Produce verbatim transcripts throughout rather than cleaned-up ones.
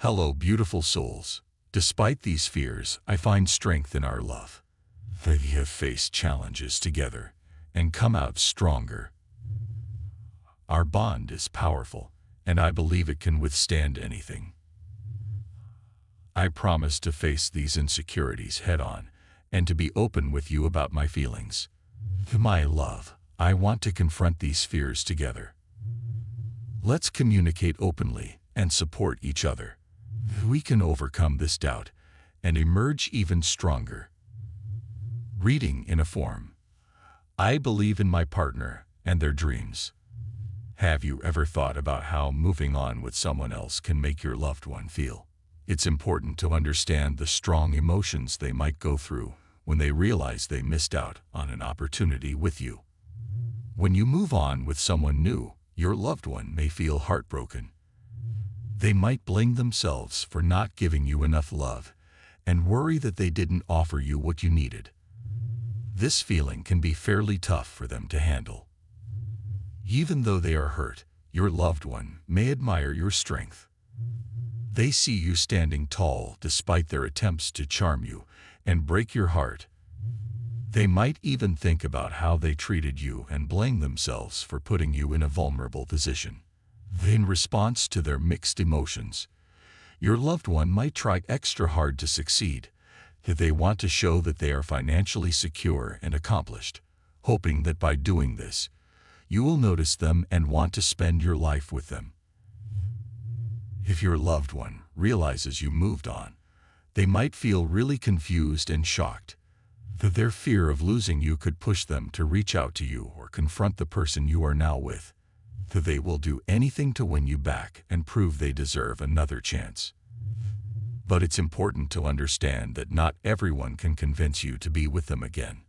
Hello, beautiful souls. Despite these fears, I find strength in our love. We have faced challenges together and come out stronger. Our bond is powerful, and I believe it can withstand anything. I promise to face these insecurities head-on and to be open with you about my feelings. My love, I want to confront these fears together. Let's communicate openly and support each other. We can overcome this doubt and emerge even stronger. Reading in a form. I believe in my partner and their dreams. Have you ever thought about how moving on with someone else can make your loved one feel? It's important to understand the strong emotions they might go through when they realize they missed out on an opportunity with you. When you move on with someone new, your loved one may feel heartbroken. They might blame themselves for not giving you enough love and worry that they didn't offer you what you needed. This feeling can be fairly tough for them to handle. Even though they are hurt, your loved one may admire your strength. They see you standing tall despite their attempts to charm you and break your heart. They might even think about how they treated you and blame themselves for putting you in a vulnerable position. In response to their mixed emotions, your loved one might try extra hard to succeed. They want to show that they are financially secure and accomplished, hoping that by doing this, you will notice them and want to spend your life with them. If your loved one realizes you moved on, they might feel really confused and shocked. Their fear of losing you could push them to reach out to you or confront the person you are now with. They will do anything to win you back and prove they deserve another chance. But it's important to understand that not everyone can convince you to be with them again.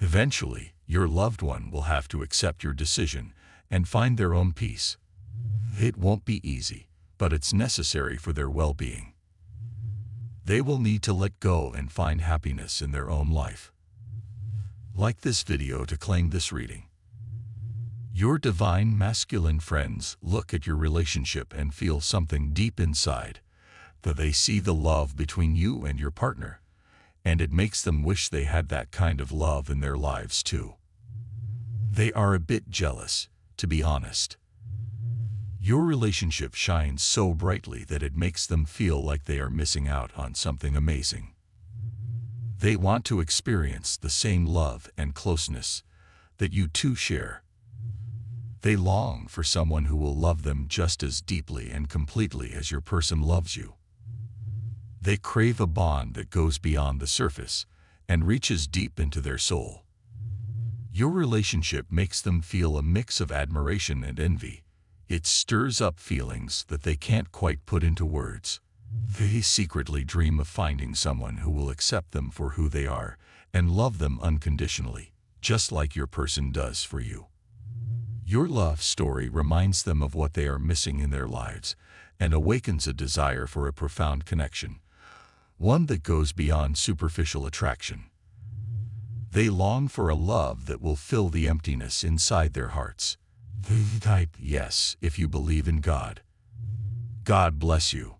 Eventually, your loved one will have to accept your decision and find their own peace. It won't be easy, but it's necessary for their well-being. They will need to let go and find happiness in their own life. Like this video to claim this reading. Your divine masculine friends look at your relationship and feel something deep inside, that they see the love between you and your partner, and it makes them wish they had that kind of love in their lives too. They are a bit jealous, to be honest. Your relationship shines so brightly that it makes them feel like they are missing out on something amazing. They want to experience the same love and closeness that you two share. They long for someone who will love them just as deeply and completely as your person loves you. They crave a bond that goes beyond the surface and reaches deep into their soul. Your relationship makes them feel a mix of admiration and envy. It stirs up feelings that they can't quite put into words. They secretly dream of finding someone who will accept them for who they are and love them unconditionally, just like your person does for you. Your love story reminds them of what they are missing in their lives and awakens a desire for a profound connection, one that goes beyond superficial attraction. They long for a love that will fill the emptiness inside their hearts. Type yes if you believe in God. God bless you.